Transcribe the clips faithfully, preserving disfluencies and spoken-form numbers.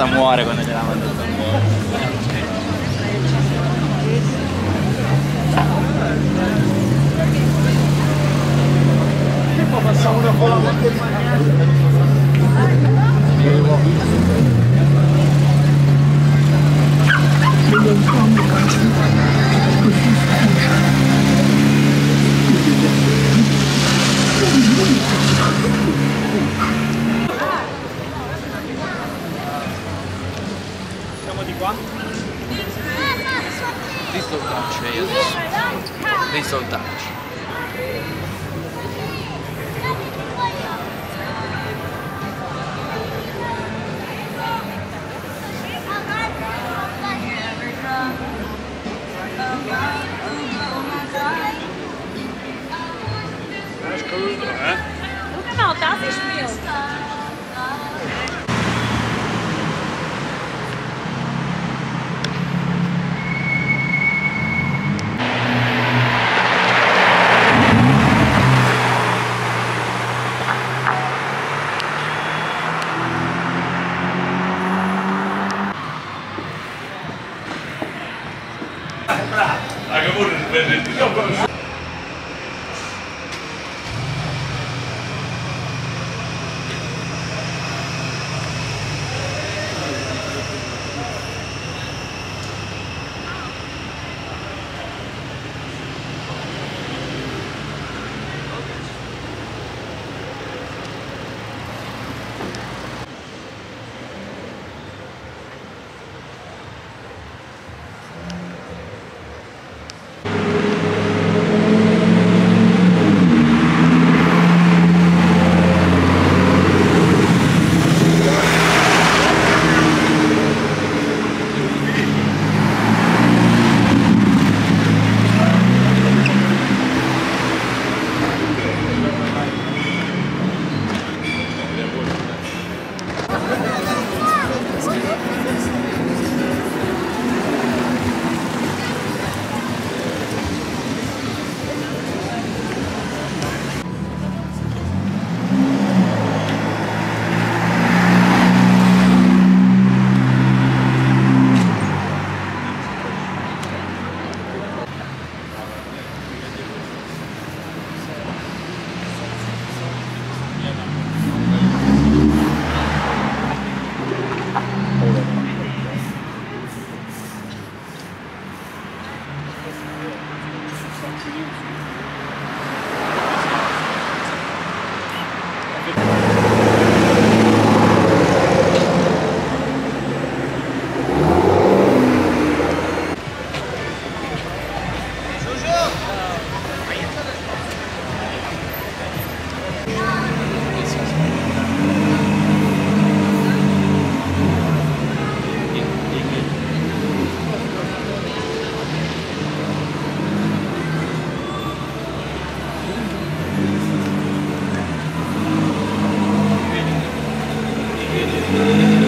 testa muore quando gliela mando. E poi facciamo una cola molto di qua? Di soltanci, io adesso. Di soltanci. No canal, tá? seis mil. Thank you.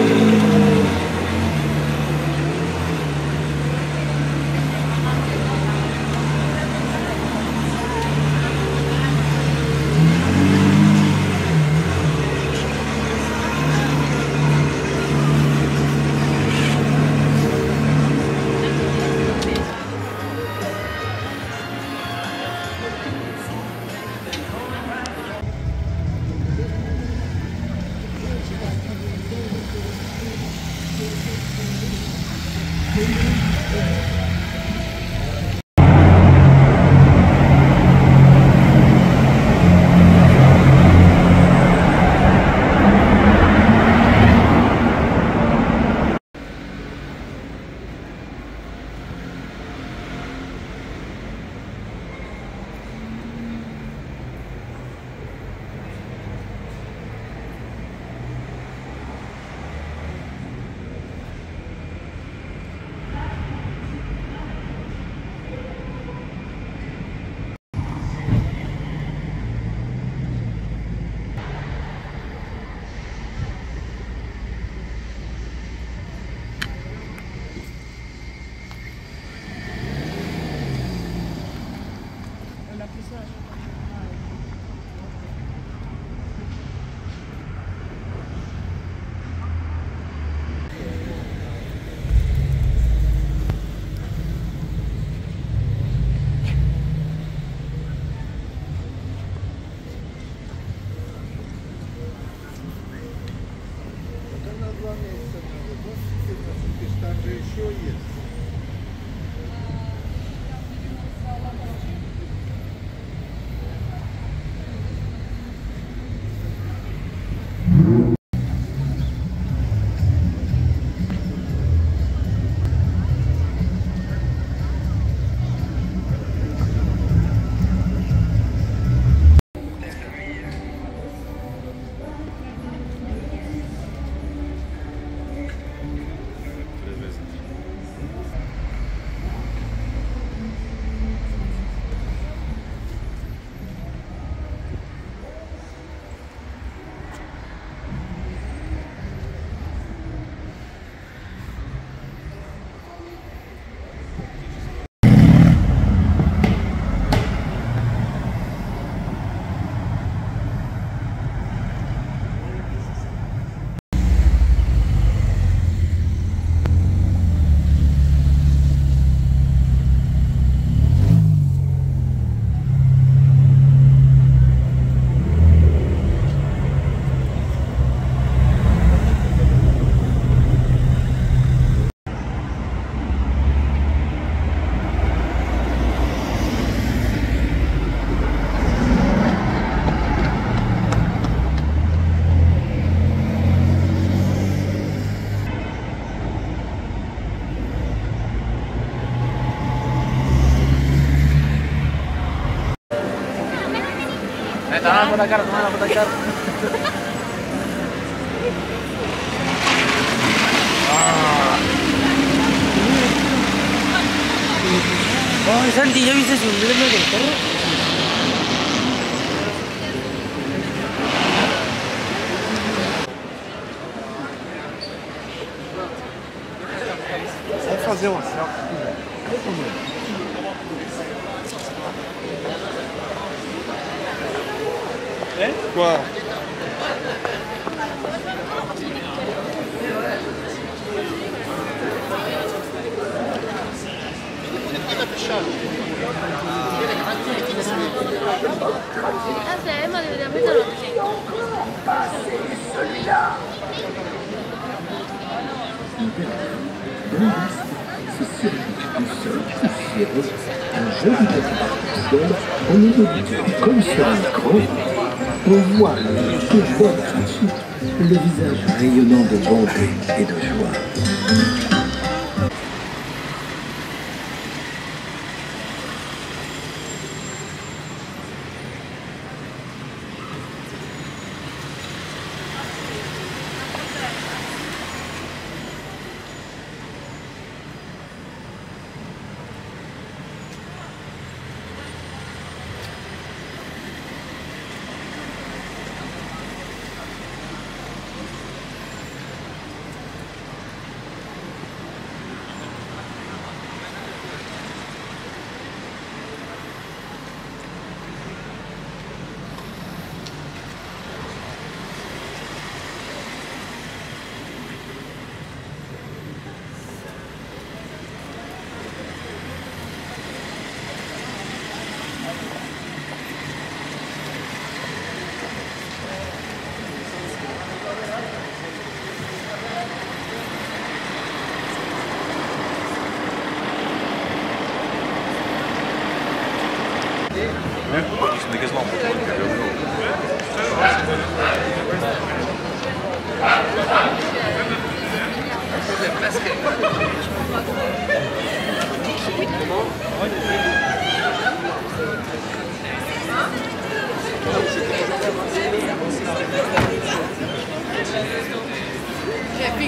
что еще есть? Tangan aku takar, tangan aku takar. Oh, Santi, ya bisa sumber mereka. Vai fazer uma selfie. Quoi? Vabbè, ma deve mettere lo zio. On voit tout de suite le visage rayonnant de bonté et de joie.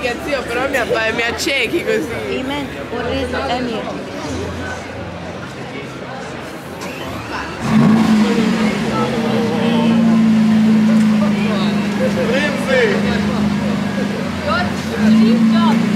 Cazzo, però mi, mi accechi così. Amen, vorrei ammirti. Thank you.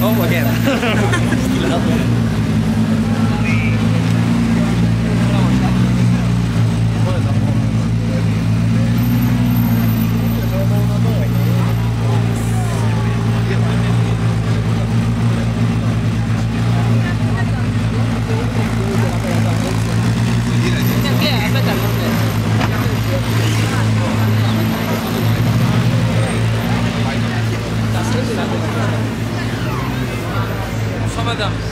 Oh, again. Madame.